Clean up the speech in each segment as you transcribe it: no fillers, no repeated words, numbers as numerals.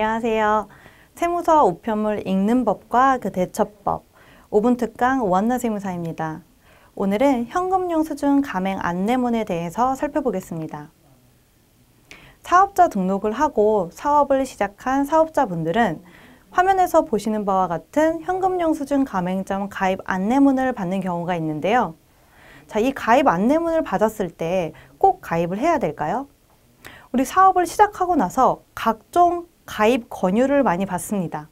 안녕하세요. 세무서 5편물 읽는 법과 그 대처법 5분 특강 오한나 세무사입니다. 오늘은 현금용 수준 감행 안내문에 대해서 살펴보겠습니다. 사업자 등록을 하고 사업을 시작한 사업자분들은 화면에서 보시는 바와 같은 현금용 수준 감행점 가입 안내문을 받는 경우가 있는데요. 자, 이 가입 안내문을 받았을 때 꼭 가입을 해야 될까요? 우리 사업을 시작하고 나서 각종 가입 권유를 많이 받습니다.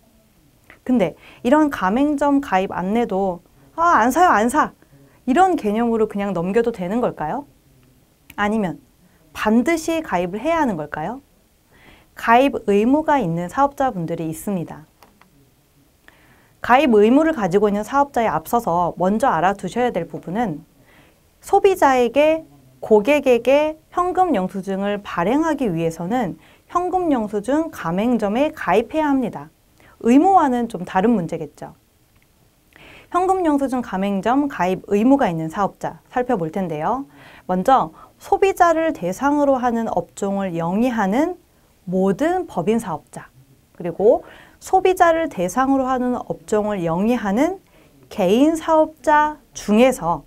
근데 이런 가맹점 가입 안내도 안 사요, 안 사! 이런 개념으로 그냥 넘겨도 되는 걸까요? 아니면 반드시 가입을 해야 하는 걸까요? 가입 의무가 있는 사업자분들이 있습니다. 가입 의무를 가지고 있는 사업자에 앞서서 먼저 알아두셔야 될 부분은 소비자에게 고객에게 현금영수증을 발행하기 위해서는 현금영수증 가맹점에 가입해야 합니다. 의무와는 좀 다른 문제겠죠. 현금영수증 가맹점 가입 의무가 있는 사업자 살펴볼 텐데요. 먼저 소비자를 대상으로 하는 업종을 영위하는 모든 법인 사업자, 그리고 소비자를 대상으로 하는 업종을 영위하는 개인 사업자 중에서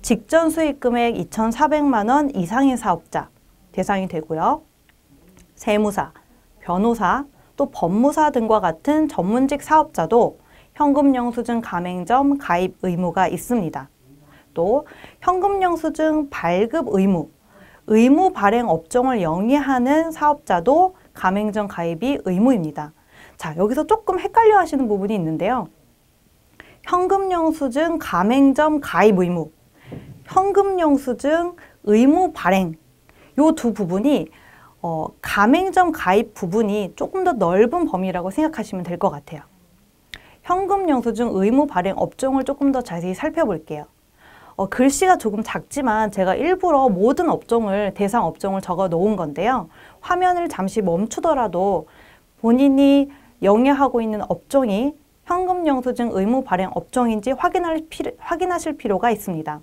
직전 수익금액 2,400만 원 이상인 사업자 대상이 되고요. 세무사, 변호사, 또 법무사 등과 같은 전문직 사업자도 현금영수증 가맹점 가입 의무가 있습니다. 또 현금영수증 발급 의무, 의무 발행 업종을 영위하는 사업자도 가맹점 가입이 의무입니다. 자, 여기서 조금 헷갈려 하시는 부분이 있는데요. 현금영수증 가맹점 가입 의무, 현금영수증 의무 발행, 요 두 부분이 가맹점 가입 부분이 조금 더 넓은 범위라고 생각하시면 될 것 같아요. 현금영수증 의무 발행 업종을 조금 더 자세히 살펴볼게요. 글씨가 조금 작지만 제가 일부러 모든 업종을, 대상 업종을 적어 놓은 건데요. 화면을 잠시 멈추더라도 본인이 영위하고 있는 업종이 현금영수증 의무 발행 업종인지 확인하실 필요가 있습니다.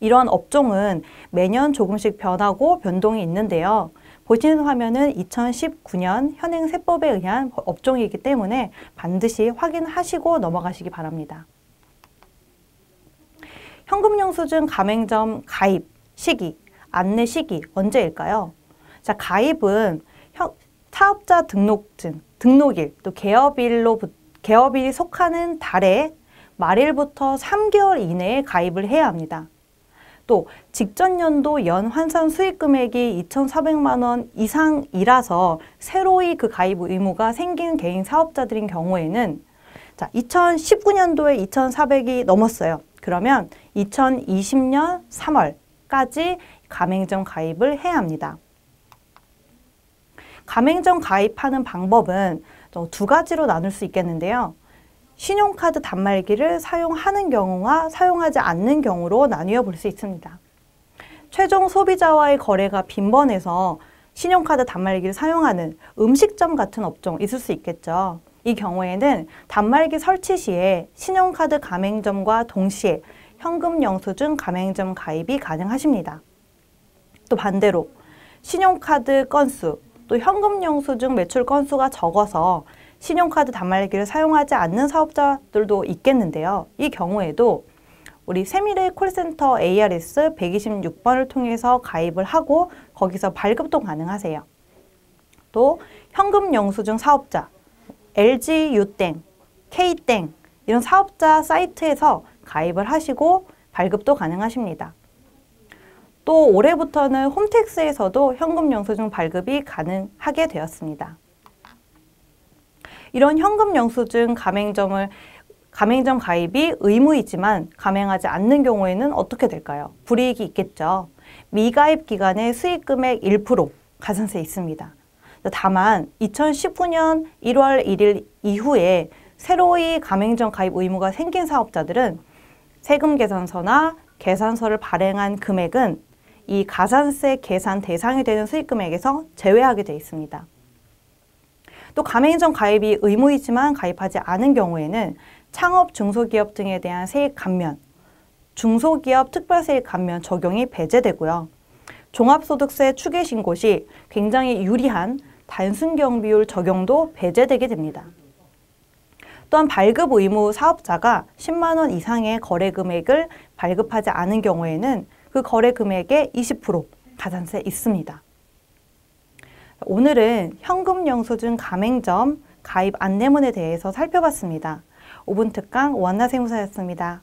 이러한 업종은 매년 조금씩 변하고 변동이 있는데요. 보시는 화면은 2019년 현행 세법에 의한 업종이기 때문에 반드시 확인하시고 넘어가시기 바랍니다. 현금영수증 가맹점 가입 시기, 안내 시기 언제일까요? 자, 가입은 사업자 등록증, 등록일, 또 개업일이 속하는 달에 말일부터 3개월 이내에 가입을 해야 합니다. 또 직전 연도 연 환산 수익금액이 2,400만 원 이상이라서 새로이 그 가입 의무가 생긴 개인 사업자들인 경우에는, 자, 2019년도에 2,400이 넘었어요. 그러면 2020년 3월까지 가맹점 가입을 해야 합니다. 가맹점 가입하는 방법은 두 가지로 나눌 수 있겠는데요. 신용카드 단말기를 사용하는 경우와 사용하지 않는 경우로 나뉘어 볼 수 있습니다. 최종 소비자와의 거래가 빈번해서 신용카드 단말기를 사용하는 음식점 같은 업종 있을 수 있겠죠. 이 경우에는 단말기 설치 시에 신용카드 가맹점과 동시에 현금영수증 가맹점 가입이 가능하십니다. 또 반대로 신용카드 건수, 또 현금영수증 매출 건수가 적어서 신용카드 단말기를 사용하지 않는 사업자들도 있겠는데요. 이 경우에도 우리 세미래 콜센터 ARS 126번을 통해서 가입을 하고 거기서 발급도 가능하세요. 또 현금영수증 사업자, LGU땡, K땡 이런 사업자 사이트에서 가입을 하시고 발급도 가능하십니다. 또 올해부터는 홈택스에서도 현금영수증 발급이 가능하게 되었습니다. 이런 현금영수증 가맹점 가입이 의무이지만 가맹하지 않는 경우에는 어떻게 될까요? 불이익이 있겠죠. 미가입 기간의 수익금액 1% 가산세 있습니다. 다만 2019년 1월 1일 이후에 새로이 가맹점 가입 의무가 생긴 사업자들은 세금계산서나 계산서를 발행한 금액은 이 가산세 계산 대상이 되는 수익금액에서 제외하게 되어 있습니다. 또 가맹점 가입이 의무이지만 가입하지 않은 경우에는 창업, 중소기업 등에 대한 세액 감면, 중소기업 특별세액 감면 적용이 배제되고요. 종합소득세 추계 신고 시 굉장히 유리한 단순 경비율 적용도 배제되게 됩니다. 또한 발급 의무 사업자가 10만 원 이상의 거래 금액을 발급하지 않은 경우에는 그 거래 금액의 20% 가산세 있습니다. 오늘은 현금 영수증 가맹점 가입 안내문에 대해서 살펴봤습니다. 5분 특강 오한나 세무사였습니다.